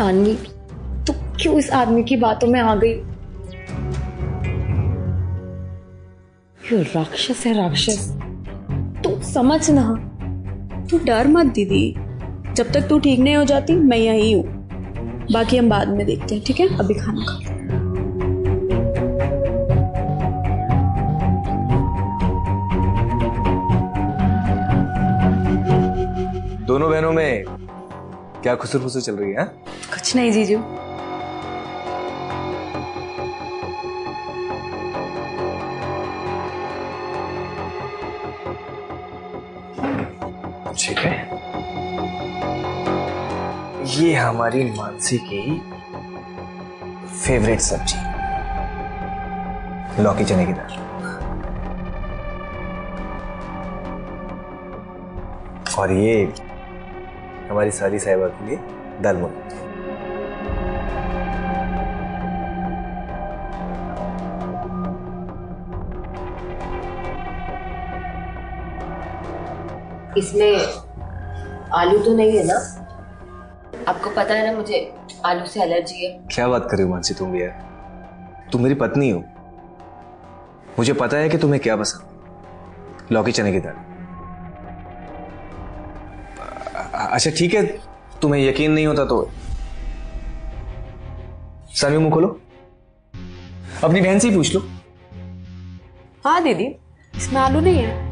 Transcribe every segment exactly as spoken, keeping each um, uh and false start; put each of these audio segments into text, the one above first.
इंसानगी तो क्यों इस आदमी की बातों में आ गई। ये राक्षस है राक्षस, तू समझ ना। तू डर मत दीदी, जब तक तू ठीक नहीं हो जाती मैं यहीं हूँ। बाकी हम बाद में देखते हैं, ठीक है? अभी खाना खा। दोनों बहनों में क्या खुसर फुसर चल रही है? कुछ नहीं जीजू। ठीक है, ये हमारी मानसी की फेवरेट सब्जी, लौकी चने की दाल। और ये हमारी सारी साहिबा के लिए दाल मुर्ग। इसमें आलू तो नहीं है ना? आपको पता है ना मुझे आलू से एलर्जी है। क्या बात कर रही हो मानसी तुम भी यार, तुम मेरी पत्नी हो। मुझे पता है कि तुम्हें क्या पसंद, लौकी चने की दाल। अच्छा ठीक है, तुम्हें यकीन नहीं होता तो सामी मुंह खोलो, अपनी बहन से ही पूछ लो। हाँ दीदी, इसमें आलू नहीं है।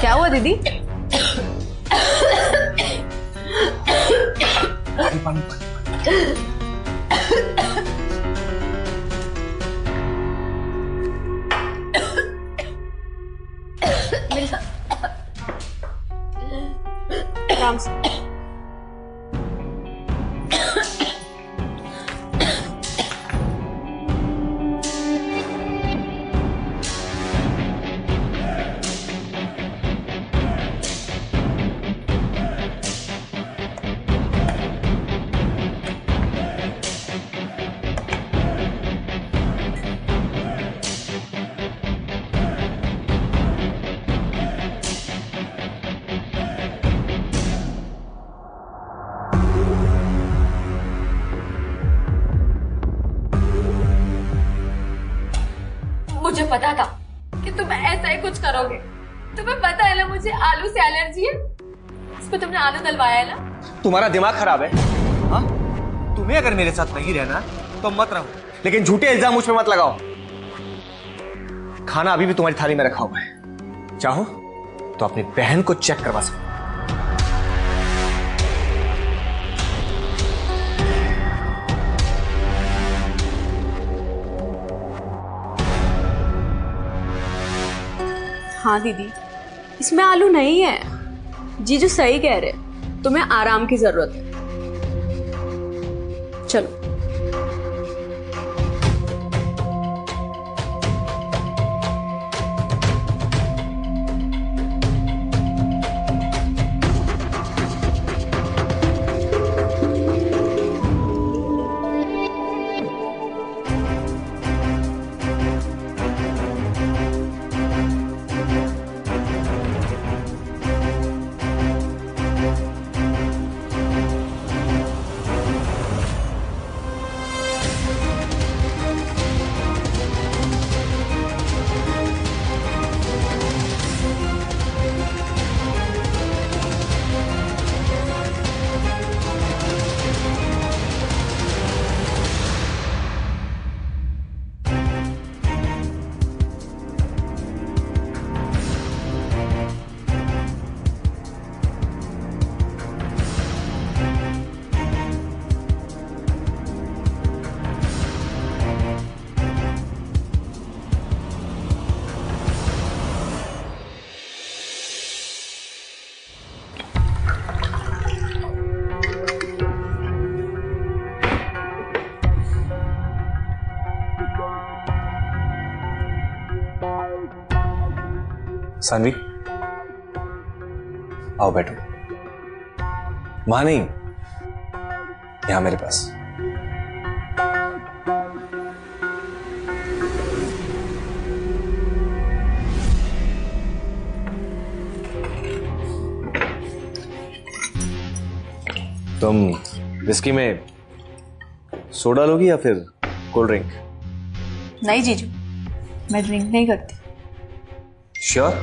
क्या हुआ दीदी? पानी पानी राम से। मुझे पता था कि तुम ऐसा ही कुछ करोगे। तुम्हें पता है ना मुझे आलू से एलर्जी है, इस पर तुमने आलू दलवाया है ना। तुम्हारा दिमाग खराब है हा? तुम्हें अगर मेरे साथ नहीं रहना तो मत रहो, लेकिन झूठे इल्जाम मुझ पे मत लगाओ। खाना अभी भी तुम्हारी थाली में रखा हुआ है, चाहो तो अपनी बहन को चेक करवा सकते। हाँ दीदी, इसमें आलू नहीं है। जीजू सही कह रहे, तुम्हें आराम की जरूरत है। चलो सानवी आओ बैठो। मां नहीं, यहां मेरे पास। तुम विस्की में सोडा लोगी या फिर कोल्ड ड्रिंक? नहीं जीजू, मैं ड्रिंक नहीं करती। श्योर?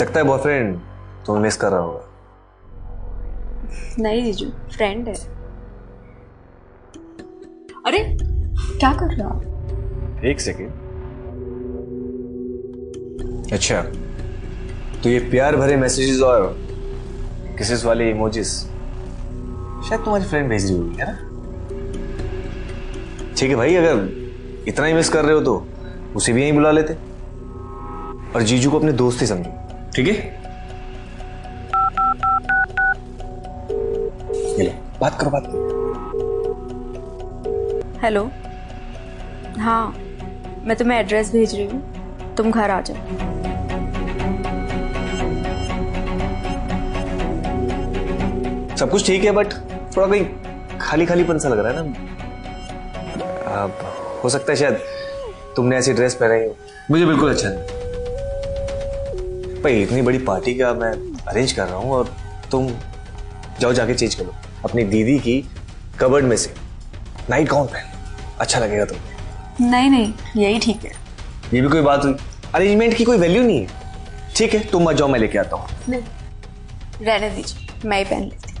लगता है बॉयफ्रेंड तुम्हें मिस कर रहा होगा। नहीं जीजू, फ्रेंड है। अरे क्या कर रहा हो? एक सेकेंड। अच्छा, तो ये प्यार भरे मैसेजेस और किसेस वाले इमोजीज शायद तुम्हारी फ्रेंड भेज रही होगी, है ना? ठीक है भाई, अगर इतना ही मिस कर रहे हो तो उसे भी यहीं बुला लेते और जीजू को अपने दोस्त ही समझो, ठीक है? बात करो, बात करो। हेलो, हाँ मैं तुम्हें एड्रेस भेज रही हूँ, तुम घर आ जाओ। सब कुछ ठीक है बट थोड़ा कहीं खाली खालीपन सा लग रहा है ना। अब हो सकता है शायद तुमने ऐसी ड्रेस पहनाई हो, मुझे बिल्कुल अच्छा नहीं। भाई इतनी बड़ी पार्टी का मैं अरेंज कर रहा हूँ और तुम जाओ जाके चेंज करो, अपनी दीदी की कबर्ड में से नाइट गाउन पहन, अच्छा लगेगा तुम्हें। नहीं नहीं, यही ठीक है। ये भी कोई बात हुई? अरेंजमेंट की कोई वैल्यू नहीं है। ठीक है तुम मत जाओ, मैं लेके आता हूँ। रहने दीजिए, मैं ही पहन लेती।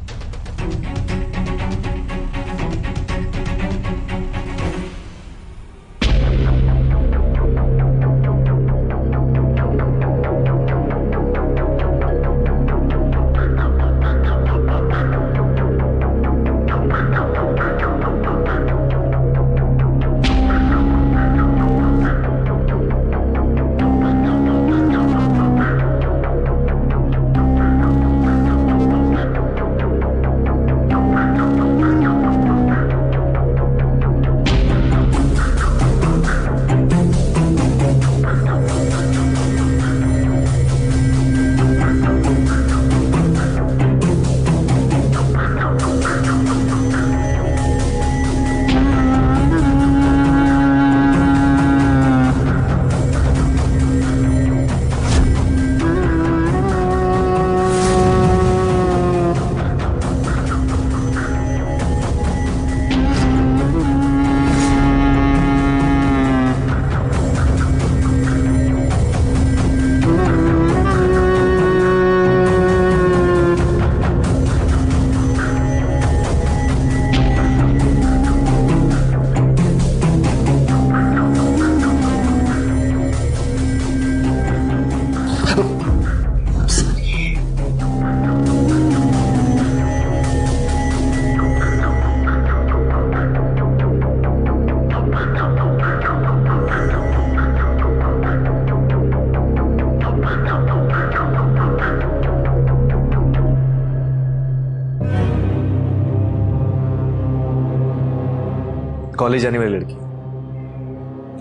कॉलेज जाने वाली लड़की,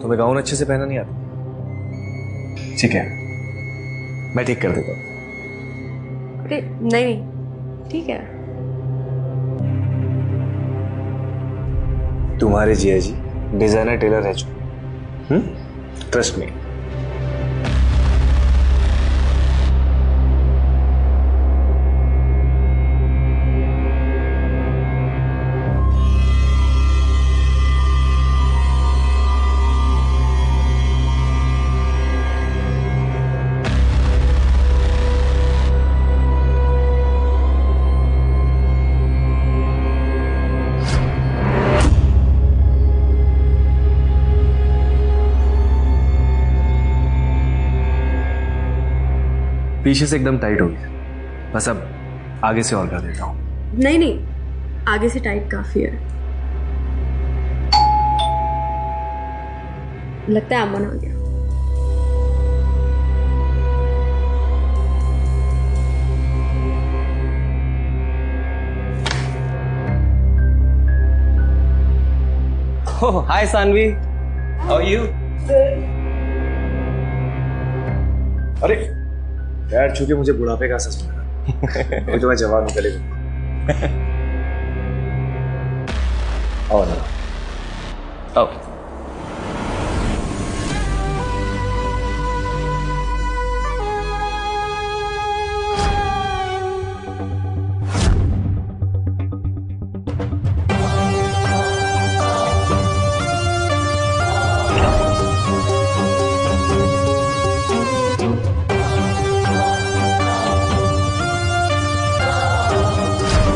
तुम्हें गाउन अच्छे से पहनना नहीं आता। ठीक है मैं ठीक कर देता हूँ। अरे नहीं ठीक है। तुम्हारे जिया जी डिजाइनर टेलर है जो, ट्रस्ट मी। पीछे से एकदम टाइट हो गया, बस अब आगे से और कर देता हूँ। नहीं नहीं, आगे से टाइट काफी है। लगता है अमन आ गया। Oh, hi Sanvi. How are you? अरे यार चूंकि मुझे बुढ़ापे का एहसास मिला अभी तो मैं जवान हूँ गले में। Oh no. Oh.